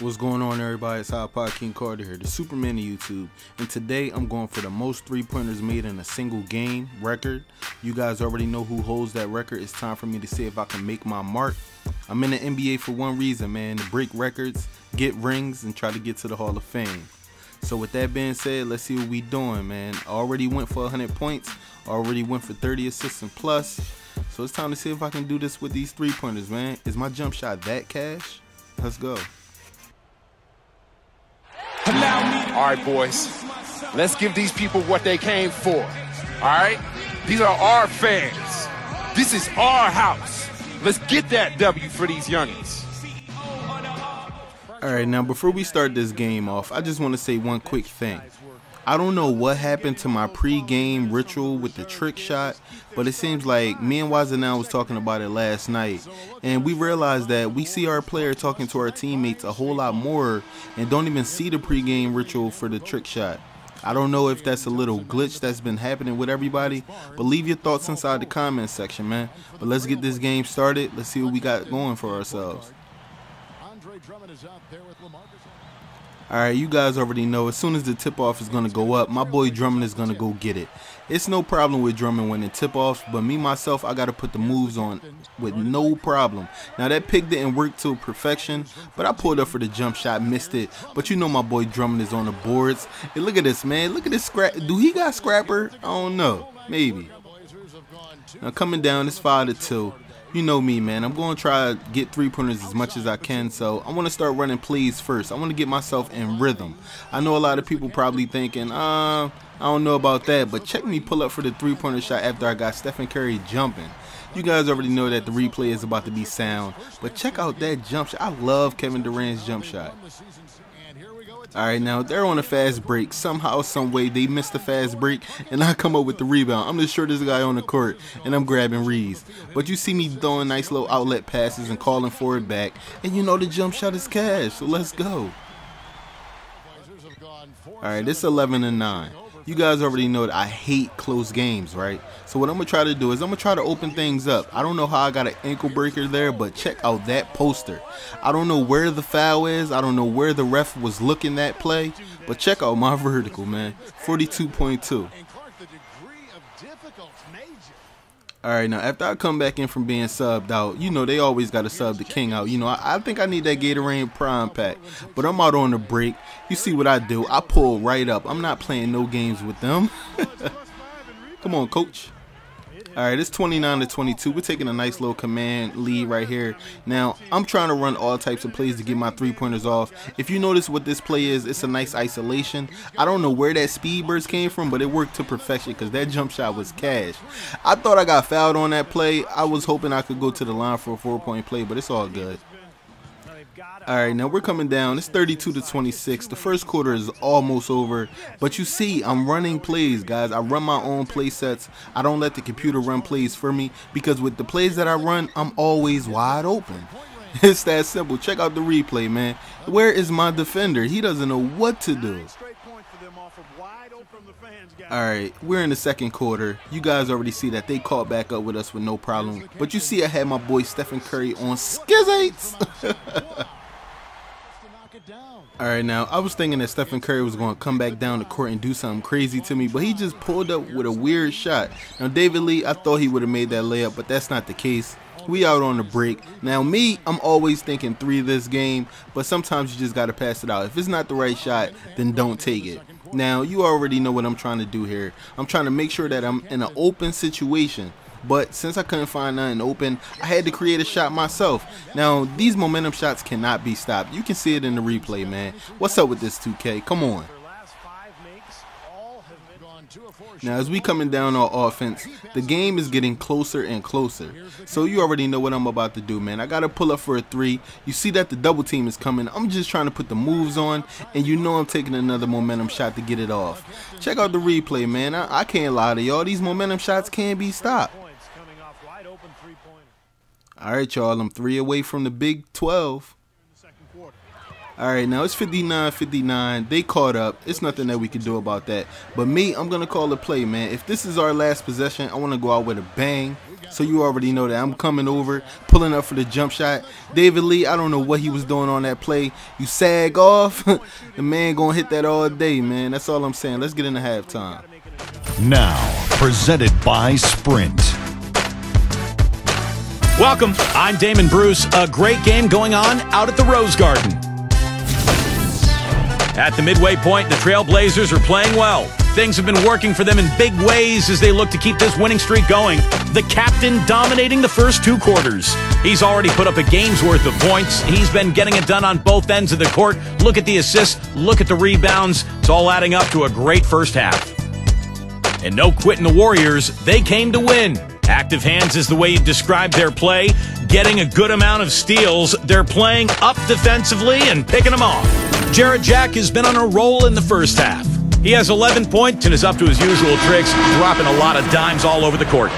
What's going on, everybody? It's iPod King Carter here, the Superman of YouTube, and today I'm going for the most three-pointers made in a single game record. You guys already know who holds that record. It's time for me to see if I can make my mark. I'm in the NBA for one reason, man, to break records, get rings, and try to get to the Hall of Fame. So with that being said, let's see what we doing, man. I already went for 100 points, already went for 30 assists and plus, so it's time to see if I can do this with these three-pointers, man. Is my jump shot that cash? Let's go. All right, boys, let's give these people what they came for, all right? These are our fans. This is our house. Let's get that W for these youngins. All right, now, before we start this game off, I just want to say one quick thing. I don't know what happened to my pre-game ritual with the trick shot, but it seems like me and Wazanel was talking about it last night, and we realized that we see our player talking to our teammates a whole lot more and don't even see the pre-game ritual for the trick shot. I don't know if that's a little glitch that's been happening with everybody, but leave your thoughts inside the comments section, man. But let's get this game started. Let's see what we got going for ourselves. Andre Drummond is out there with Lamarcus. Alright, you guys already know, as soon as the tip-off is going to go up, my boy Drummond is going to go get it. It's no problem with Drummond winning tip-offs, but me, myself, I got to put the moves on with no problem. Now, that pick didn't work to perfection, but I pulled up for the jump shot, missed it. But you know my boy Drummond is on the boards. Hey, look at this, man. Look at this scrap. Do he got scrapper? I don't know. Maybe. Now, coming down, it's 5-2. You know me, man. I'm going to try to get three-pointers as much as I can, so I want to start running plays first. I want to get myself in rhythm. I know a lot of people probably thinking, I don't know about that, but check me pull up for the three-pointer shot after I got Stephen Curry jumping. You guys already know that the replay is about to be sound, but check out that jump shot. I love Kevin Durant's jump shot. Alright, now they're on a fast break. Somehow, some way, they missed the fast break, and I come up with the rebound. I'm the shortest guy on the court, and I'm grabbing Reeves. But you see me throwing nice little outlet passes and calling for it back, and you know the jump shot is cash, so let's go. Alright, it's 11-9. You guys already know that I hate close games, right? So what I'm going to try to do is I'm going to try to open things up. I don't know how I got an ankle breaker there, but check out that poster. I don't know where the foul is. I don't know where the ref was looking that play, but check out my vertical, man. 42.2. All right, now, after I come back in from being subbed out, you know, they always got to sub the king out. You know, I think I need that Gatorade Prime pack, but I'm out on the break. You see what I do. I pull right up. I'm not playing no games with them. Come on, coach. All right, it's 29-22. We're taking a nice little command lead right here. Now, I'm trying to run all types of plays to get my three-pointers off. If you notice what this play is, it's a nice isolation. I don't know where that speed burst came from, but it worked to perfection because that jump shot was cash. I thought I got fouled on that play. I was hoping I could go to the line for a four-point play, but it's all good. All right, now we're coming down. It's 32-26. The first quarter is almost over, but you see, I'm running plays, guys. I run my own play sets. I don't let the computer run plays for me because with the plays that I run, I'm always wide open. It's that simple. Check out the replay, man. Where is my defender? He doesn't know what to do. Alright, we're in the second quarter. You guys already see that they caught back up with us with no problem. But you see I had my boy Stephen Curry on skizates. Alright, now, I was thinking that Stephen Curry was going to come back down the court and do something crazy to me, but he just pulled up with a weird shot. Now, David Lee, I thought he would have made that layup, but that's not the case. We out on the break. Now, me, I'm always thinking three this game, but sometimes you just got to pass it out. If it's not the right shot, then don't take it. Now, you already know what I'm trying to do here. I'm trying to make sure that I'm in an open situation. But since I couldn't find nothing open, I had to create a shot myself. Now, these momentum shots cannot be stopped. You can see it in the replay, man. What's up with this 2K? Come on. Now, as we coming down on offense, the game is getting closer and closer. So you already know what I'm about to do, man. I got to pull up for a three. You see that the double team is coming. I'm just trying to put the moves on, and you know I'm taking another momentum shot to get it off. Check out the replay, man. I can't lie to y'all. These momentum shots can't be stopped. All right, y'all. I'm three away from the Big 12. All right, now it's 59-59. They caught up. It's nothing that we can do about that. But me, I'm going to call a play, man. If this is our last possession, I want to go out with a bang. So you already know that. I'm coming over, pulling up for the jump shot. David Lee, I don't know what he was doing on that play. You sag off. The man going to hit that all day, man. That's all I'm saying. Let's get into halftime. Now, presented by Sprint. Welcome. I'm Damon Bruce. A great game going on out at the Rose Garden. At the midway point, the Trailblazers are playing well. Things have been working for them in big ways as they look to keep this winning streak going. The captain dominating the first two quarters. He's already put up a game's worth of points. He's been getting it done on both ends of the court. Look at the assists. Look at the rebounds. It's all adding up to a great first half. And no quitting the Warriors. They came to win. Active hands is the way you describe their play. Getting a good amount of steals. They're playing up defensively and picking them off. Jared Jack has been on a roll in the first half. He has 11 points and is up to his usual tricks, dropping a lot of dimes all over the court.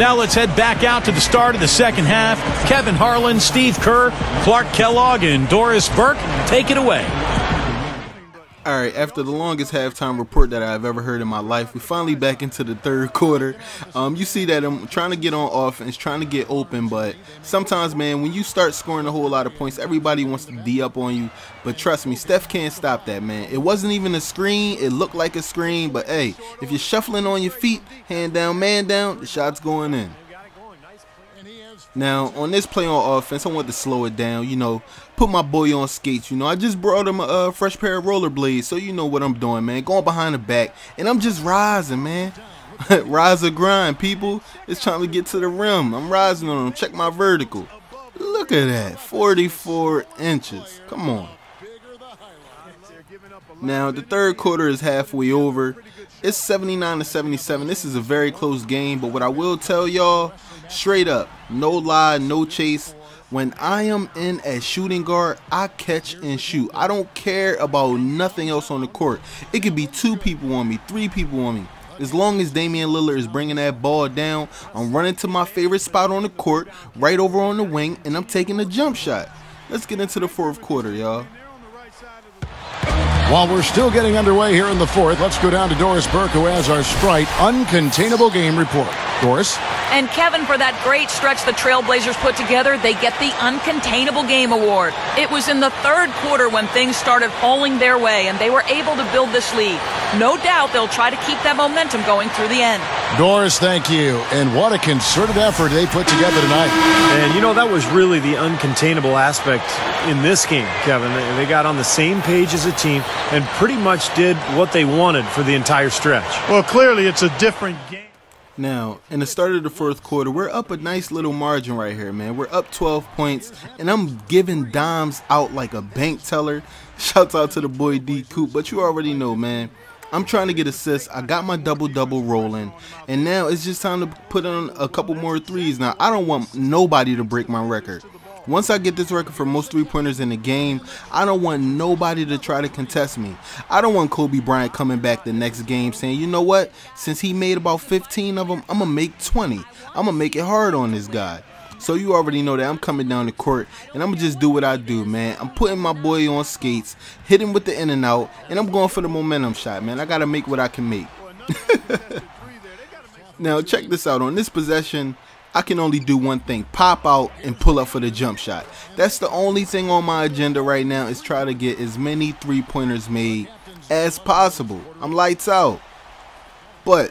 Now let's head back out to the start of the second half. Kevin Harlan, Steve Kerr, Clark Kellogg, and Doris Burke take it away. All right, after the longest halftime report that I've ever heard in my life, we're finally back into the third quarter. You see that I'm trying to get on offense, trying to get open, but sometimes, man, when you start scoring a whole lot of points, everybody wants to D up on you. But trust me, Steph can't stop that, man. It wasn't even a screen. It looked like a screen, but hey, if you're shuffling on your feet, hand down, man down, the shot's going in. Now, on this play on offense, I want to slow it down, you know, put my boy on skates, you know. I just brought him a fresh pair of rollerblades, so you know what I'm doing, man. Going behind the back, and I'm just rising, man. Rise or grind, people. It's time to get to the rim. I'm rising on him. Check my vertical. Look at that, 44 inches. Come on. Now, the third quarter is halfway over. It's 79-77. This is a very close game, but what I will tell y'all, straight up, no lie, no chase. When I am in as shooting guard, I catch and shoot. I don't care about nothing else on the court. It could be two people on me, three people on me. As long as Damian Lillard is bringing that ball down, I'm running to my favorite spot on the court, right over on the wing, and I'm taking a jump shot. Let's get into the fourth quarter, y'all. While we're still getting underway here in the fourth, let's go down to Doris Burke, who has our Sprite Uncontainable Game Report. Doris? And Kevin, for that great stretch the Trailblazers put together, they get the Uncontainable Game Award. It was in the third quarter when things started falling their way, and they were able to build this lead. No doubt they'll try to keep that momentum going through the end. Doris, thank you. And what a concerted effort they put together tonight. And, you know, that was really the uncontainable aspect in this game, Kevin. They got on the same page as a team and pretty much did what they wanted for the entire stretch. Well, clearly it's a different game. Now, in the start of the fourth quarter, we're up a nice little margin right here, man. We're up 12 points, and I'm giving dimes out like a bank teller. Shouts out to the boy D. Coop, but you already know, man. I'm trying to get assists. I got my double-double rolling, and now it's just time to put on a couple more threes. Now, I don't want nobody to break my record. Once I get this record for most three-pointers in the game, I don't want nobody to try to contest me. I don't want Kobe Bryant coming back the next game saying, you know what, since he made about 15 of them, I'm going to make 20. I'm going to make it hard on this guy. So you already know that I'm coming down the court, and I'm going to just do what I do, man. I'm putting my boy on skates, hitting with the in and out, and I'm going for the momentum shot, man. I got to make what I can make. Now, check this out. On this possession, I can only do one thing, pop out and pull up for the jump shot. That's the only thing on my agenda right now, is try to get as many three-pointers made as possible. I'm lights out. But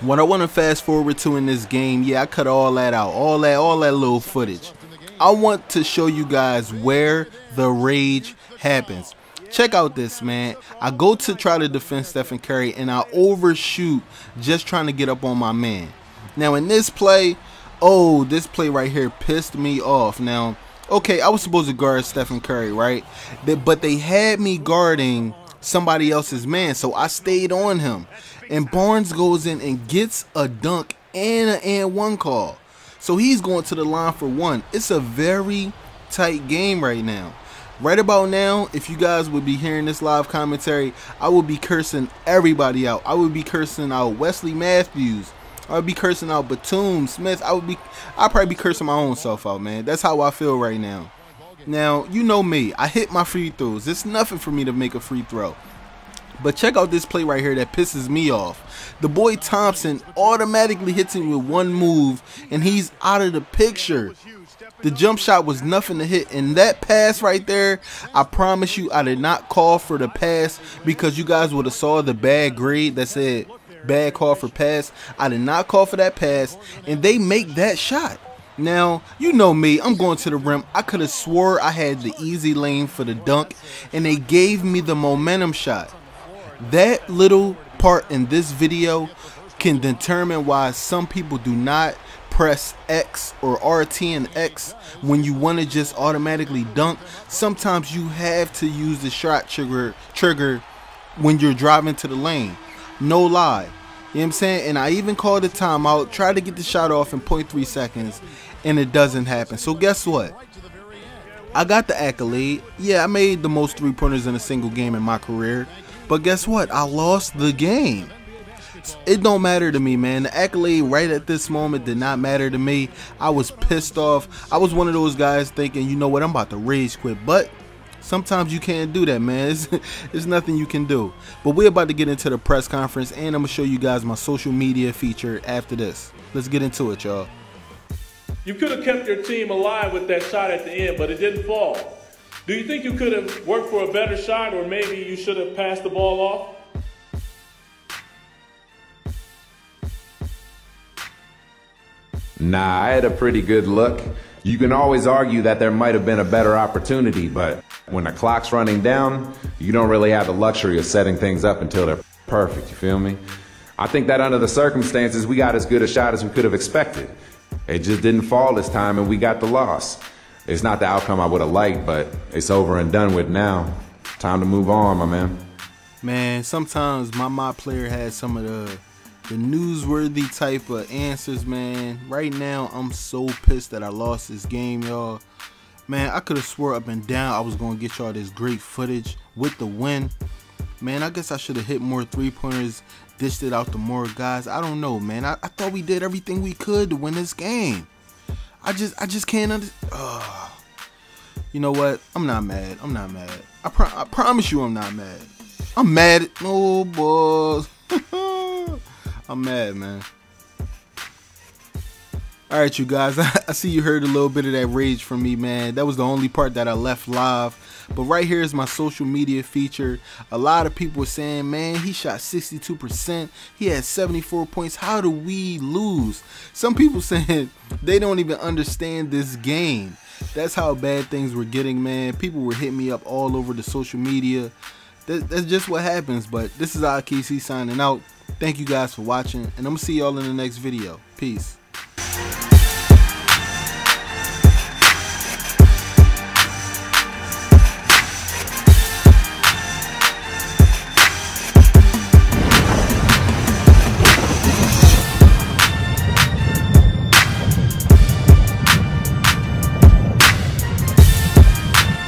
what I want to fast forward to in this game, yeah, I cut all that out, all that little footage. I want to show you guys where the rage happens. Check out this, man. I go to try to defend Stephen Curry, and I overshoot just trying to get up on my man. Now in this play, oh, this play right here pissed me off. Now, okay, I was supposed to guard Stephen Curry, right? But they had me guarding somebody else's man, so I stayed on him. And Barnes goes in and gets a dunk and an and one call. So he's going to the line for one. It's a very tight game right now. Right about now, if you guys would be hearing this live commentary, I would be cursing everybody out. I would be cursing out Wesley Matthews. I would be cursing out Batum, Smith. I'd probably be cursing my own self out, man. That's how I feel right now. Now, you know me, I hit my free throws. It's nothing for me to make a free throw. But check out this play right here that pisses me off. The boy Thompson automatically hits him with one move, and he's out of the picture. The jump shot was nothing to hit, and that pass right there, I promise you I did not call for the pass because you guys would have saw the bad grade that said bad call for pass. I did not call for that pass, and they make that shot. Now, you know me, I'm going to the rim. I could have swore I had the easy lane for the dunk, and they gave me the momentum shot. That little part in this video can determine why some people do not press X or RT and X when you want to just automatically dunk. Sometimes you have to use the shot trigger when you're driving to the lane. No lie. You know what I'm saying? And I even called the timeout, tried to get the shot off in 0.3 seconds, and it doesn't happen. So guess what? I got the accolade. Yeah, I made the most three-pointers in a single game in my career. But guess what? I lost the game. It don't matter to me, man. The accolade right at this moment did not matter to me. I was pissed off. I was one of those guys thinking, you know what? I'm about to rage quit. But sometimes you can't do that, man. There's nothing you can do. But we're about to get into the press conference, and I'm going to show you guys my social media feature after this. Let's get into it, y'all. You could have kept your team alive with that shot at the end, but it didn't fall. Do you think you could have worked for a better shot, or maybe you should have passed the ball off? Nah, I had a pretty good look. You can always argue that there might have been a better opportunity, but when the clock's running down, you don't really have the luxury of setting things up until they're perfect, you feel me? I think that under the circumstances, we got as good a shot as we could have expected. It just didn't fall this time, and we got the loss. It's not the outcome I would have liked, but it's over and done with now. Time to move on, my man. Man, sometimes my player has some of the newsworthy type of answers, man. Right now, I'm so pissed that I lost this game, y'all. Man, I could have swore up and down I was going to get y'all this great footage with the win. Man, I guess I should have hit more three-pointers, dished it out to more guys. I don't know, man. I thought we did everything we could to win this game. I just can't understand. You know what? I'm not mad. I'm not mad. I promise you I'm not mad. I'm mad at... Oh, boy. I'm mad, man. All right, you guys, I see you heard a little bit of that rage from me, man. That was the only part that I left live. But right here is my social media feature. A lot of people were saying, man, he shot 62%. He had 74 points. How do we lose? Some people saying they don't even understand this game. That's how bad things were getting, man. People were hitting me up all over the social media. That's just what happens. But this is IKC signing out. Thank you guys for watching. And I'm going to see y'all in the next video. Peace.